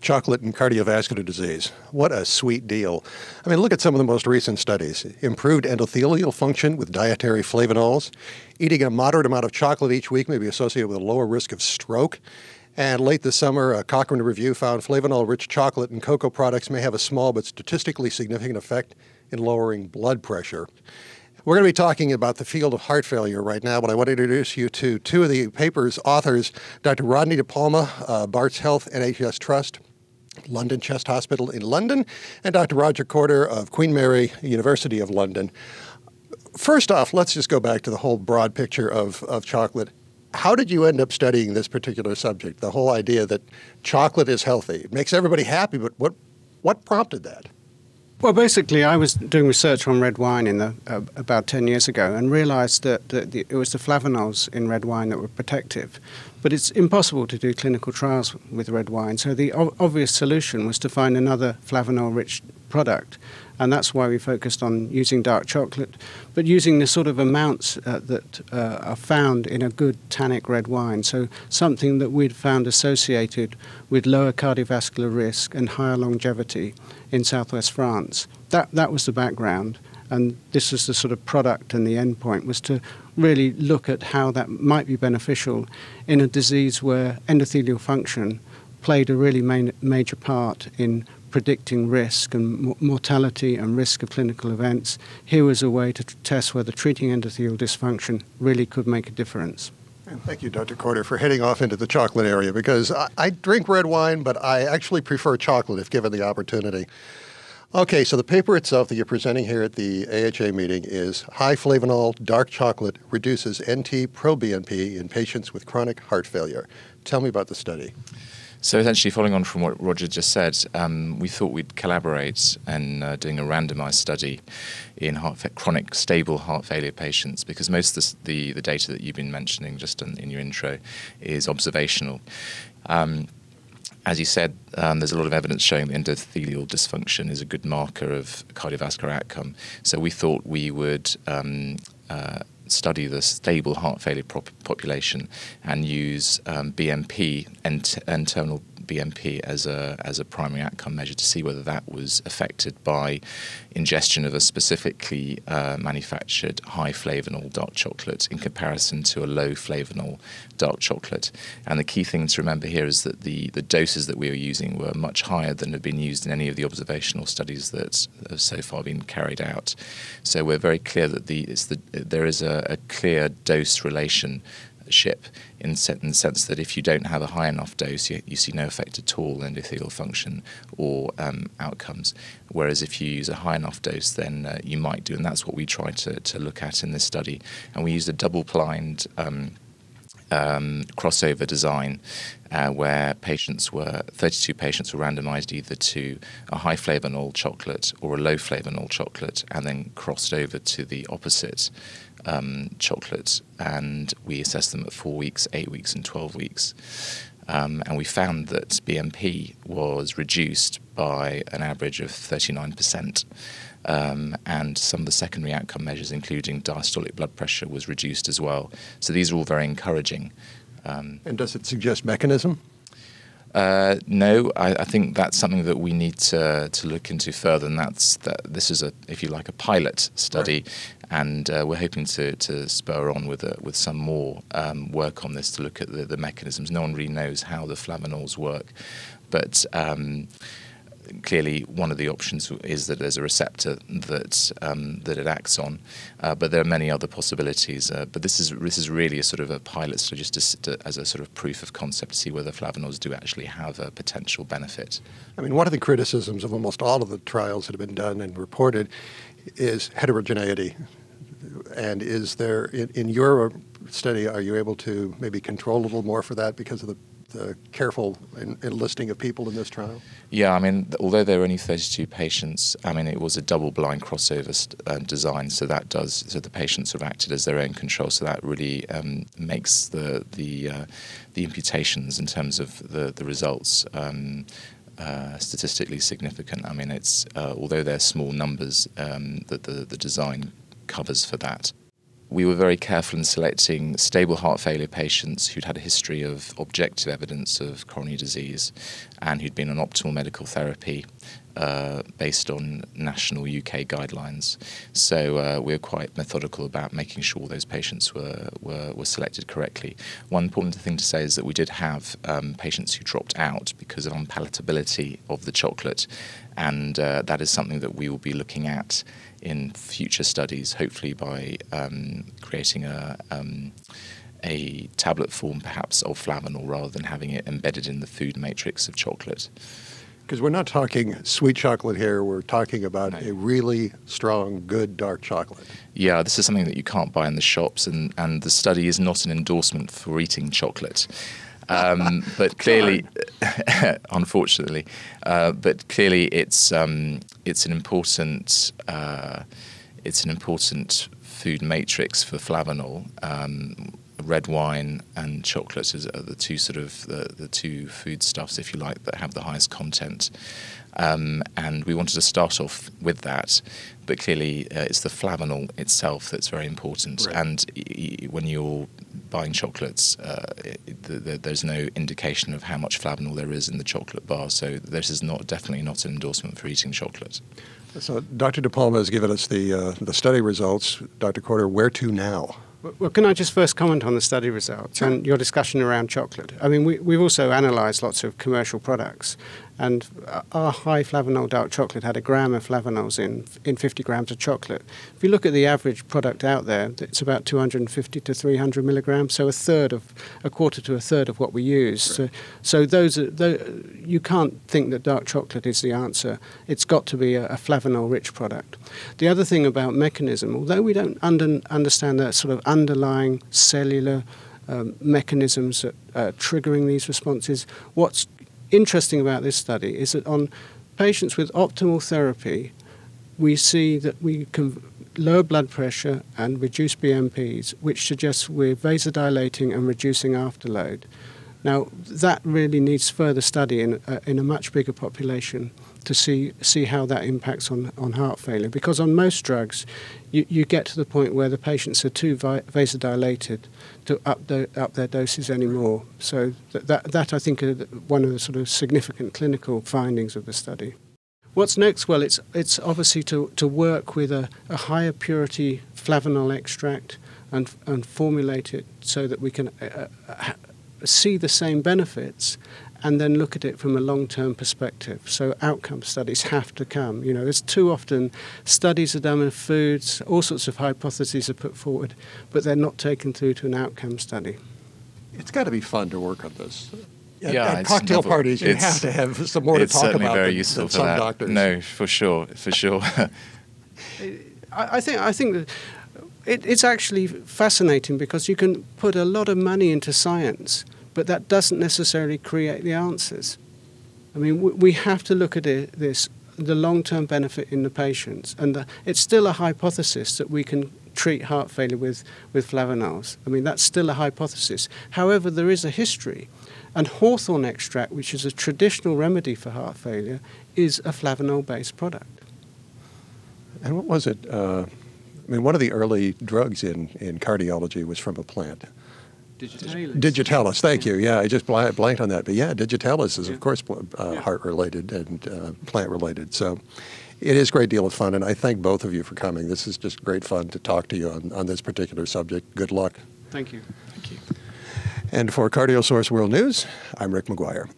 chocolate and cardiovascular disease. What a sweet deal. I mean, look at some of the most recent studies. Improved endothelial function with dietary flavonols. Eating a moderate amount of chocolate each week may be associated with a lower risk of stroke. And late this summer, a Cochrane review found flavonol-rich chocolate and cocoa products may have a small but statistically significant effect in lowering blood pressure. We're going to be talking about the field of heart failure right now, but I want to introduce you to two of the paper's authors, Dr. Rodney De Palma, Bart's Health NHS Trust, London Chest Hospital in London, and Dr. Roger Corder of Queen Mary University of London. First off, let's just go back to the whole broad picture of chocolate. How did you end up studying this particular subject, the whole idea that chocolate is healthy? It makes everybody happy, but what prompted that? Well, basically, I was doing research on red wine in the, about 10 years ago and realized that it was the flavonols in red wine that were protective. But it's impossible to do clinical trials with red wine, so the obvious solution was to find another flavanol-rich product. And that's why we focused on using dark chocolate, but using the sort of amounts that are found in a good tannic red wine. So something that we'd found associated with lower cardiovascular risk and higher longevity in southwest France. That was the background, and this was the sort of product, and the end point was to really look at how that might be beneficial in a disease where endothelial function played a really major part in predicting risk and mortality and risk of clinical events. Here was a way to test whether treating endothelial dysfunction really could make a difference. And thank you, Dr. Corder, for heading off into the chocolate area, because I drink red wine, but I actually prefer chocolate if given the opportunity. Okay, so the paper itself that you're presenting here at the AHA meeting is High Flavonol Dark Chocolate Reduces NT-proBNP in Patients with Chronic Heart Failure. Tell me about the study. So essentially, following on from what Roger just said, we thought we'd collaborate in doing a randomized study in chronic stable heart failure patients, because most of the data that you've been mentioning just in your intro is observational. As you said, there's a lot of evidence showing that endothelial dysfunction is a good marker of cardiovascular outcome. So we thought we would study the stable heart failure population and use BMP, internal BMP, as a primary outcome measure to see whether that was affected by ingestion of a specifically manufactured high flavonol dark chocolate in comparison to a low flavonol dark chocolate. And the key thing to remember here is that the doses that we were using were much higher than have been used in any of the observational studies that have so far been carried out. So we're very clear that there is a clear dose relation in the sense that if you don't have a high enough dose, you see no effect at all in endothelial function or outcomes. Whereas if you use a high enough dose, then you might do, and that's what we try to look at in this study. And we used a double-blind crossover design where 32 patients were randomized either to a high flavonol chocolate or a low flavonol chocolate, and then crossed over to the opposite chocolate, and we assessed them at 4 weeks, 8 weeks, and 12 weeks. And we found that BMP was reduced by an average of 39%. And some of the secondary outcome measures, including diastolic blood pressure, was reduced as well. So these are all very encouraging. And does it suggest mechanism? No, I think that's something that we need to look into further, and this is, if you like, a pilot study. Right. And we're hoping to spur on with some more work on this to look at the mechanisms. No one really knows how the flavonols work, but clearly one of the options is that there's a receptor that it acts on, but there are many other possibilities. But this is really a sort of a pilot study, so just as a sort of proof of concept to see whether flavonols do actually have a potential benefit. I mean, one of the criticisms of almost all of the trials that have been done and reported is heterogeneity. And is there, in your study, are you able to maybe control a little more for that because of the careful enlisting of people in this trial? Yeah, I mean, although there were only 32 patients, I mean, it was a double-blind crossover design, so that does, so the patients have acted as their own control, so that really makes the imputations in terms of the results statistically significant. I mean, it's although they're small numbers that the design covers for that. We were very careful in selecting stable heart failure patients who'd had a history of objective evidence of coronary disease and who'd been on optimal medical therapy based on national UK guidelines. So we were quite methodical about making sure those patients were selected correctly. One important thing to say is that we did have patients who dropped out because of unpalatability of the chocolate, and that is something that we will be looking at in future studies, hopefully by creating a tablet form perhaps of flavanol rather than having it embedded in the food matrix of chocolate. Because we're not talking sweet chocolate here, we're talking about a really strong, good dark chocolate. Yeah, this is something that you can't buy in the shops, and the study is not an endorsement for eating chocolate. But clearly, unfortunately, but clearly it's an important food matrix for flavanol. Red wine and chocolate are the two sort of the two foodstuffs, if you like, that have the highest content. And we wanted to start off with that, but clearly it's the flavanol itself that's very important. Right. And when you're buying chocolates, there's no indication of how much flavanol there is in the chocolate bar, so this is definitely not an endorsement for eating chocolate. So Dr. De Palma has given us the study results. Dr. Corder, where to now? Well, can I just first comment on the study results and your discussion around chocolate? I mean, we've also analysed lots of commercial products, and our high flavanol dark chocolate had a gram of flavanols in 50 grams of chocolate. If you look at the average product out there, it's about 250 to 300 milligrams, so a quarter to a third of what we use. Right. So those you can't think that dark chocolate is the answer. It's got to be a flavanol-rich product. The other thing about mechanism, although we don't understand that sort of underlying cellular mechanisms that are triggering these responses. What's interesting about this study is that on patients with optimal therapy, we see that we can lower blood pressure and reduce BMPs, which suggests we're vasodilating and reducing afterload. Now, that really needs further study in a much bigger population to see how that impacts on heart failure, because on most drugs you get to the point where the patients are too vasodilated to up their doses anymore. So that I think is one of the sort of significant clinical findings of the study. What's next? Well, it's obviously to work with a higher purity flavanol extract and formulate it so that we can see the same benefits and then look at it from a long-term perspective. So outcome studies have to come. You know, it's too often studies are done with foods, all sorts of hypotheses are put forward, but they're not taken through to an outcome study. It's got to be fun to work on this. At cocktail parties, you have to have some more to talk about than some doctors. No, for sure. I think that it's actually fascinating because you can put a lot of money into science, but that doesn't necessarily create the answers. I mean, we have to look at the long-term benefit in the patients. And it's still a hypothesis that we can treat heart failure with flavanols. I mean, that's still a hypothesis. However, there is a history. And hawthorn extract, which is a traditional remedy for heart failure, is a flavanol-based product. And what was it? I mean, one of the early drugs in cardiology was from a plant. Digitalis, thank you. Yeah, I just blanked on that. But yeah, Digitalis is, of course, heart-related and plant-related. So it is a great deal of fun, and I thank both of you for coming. This is just great fun to talk to you on this particular subject. Good luck. Thank you. Thank you. And for CardioSource World News, I'm Rick McGuire.